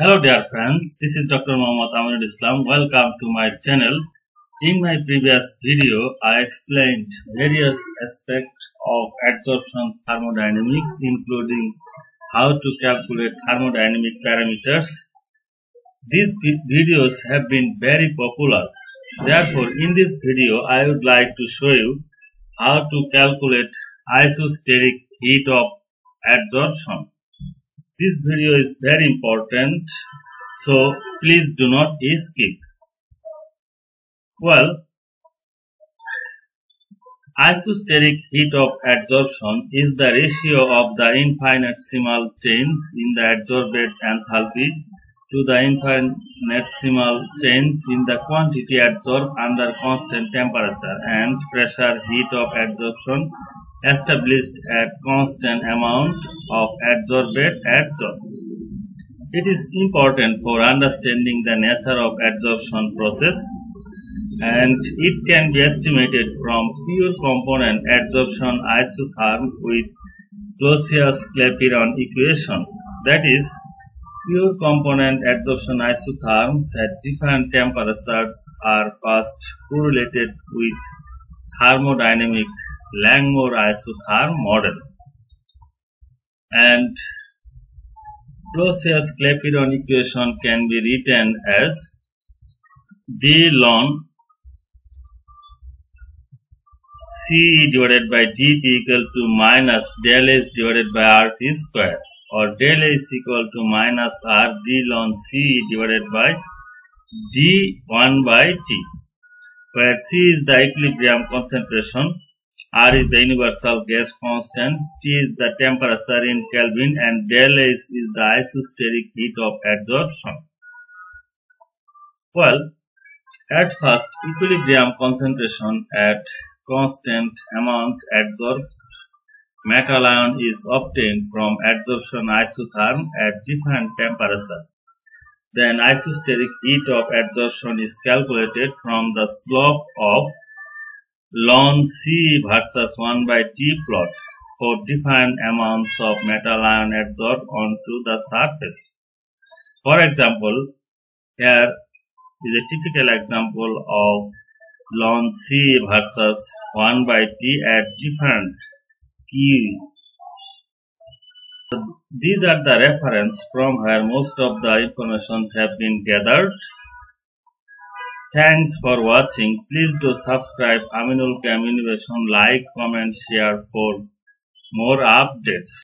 Hello dear friends, this is Dr. Muhammad Aminul Islam. Welcome to my channel. In my previous video, I explained various aspects of adsorption thermodynamics, including how to calculate thermodynamic parameters. These videos have been very popular. Therefore, in this video, I would like to show you how to calculate isosteric heat of adsorption. This video is very important, so please do not skip. Well, isosteric heat of adsorption is the ratio of the infinitesimal change in the adsorbed enthalpy to the infinitesimal change in the quantity adsorbed under constant temperature and pressure. Heat of adsorption established at constant amount of adsorbate adsorbed. It is important for understanding the nature of adsorption process, and it can be estimated from pure component adsorption isotherm with Clausius-Clapeyron equation. That is, pure component adsorption isotherms at different temperatures are first correlated with thermodynamic Langmuir isotherm model, and Clausius-Clapeyron equation can be written as d ln CE divided by dt equal to minus del H divided by RT square, or del H equal to minus R d ln CE divided by d1 by T, where C is the equilibrium concentration, R is the universal gas constant, T is the temperature in Kelvin, and del H is the isosteric heat of adsorption. Well, at first, equilibrium concentration at constant amount adsorbed metal ion is obtained from adsorption isotherm at different temperatures. Then isosteric heat of adsorption is calculated from the slope of ln C versus 1 by T plot for different amounts of metal ion adsorbed onto the surface. For example, here is a typical example of ln C versus 1 by T at different Q. These are the reference from where most of the informations have been gathered. Thanks for watching. Please do subscribe Aminulchem Innovation, like, comment, share for more updates.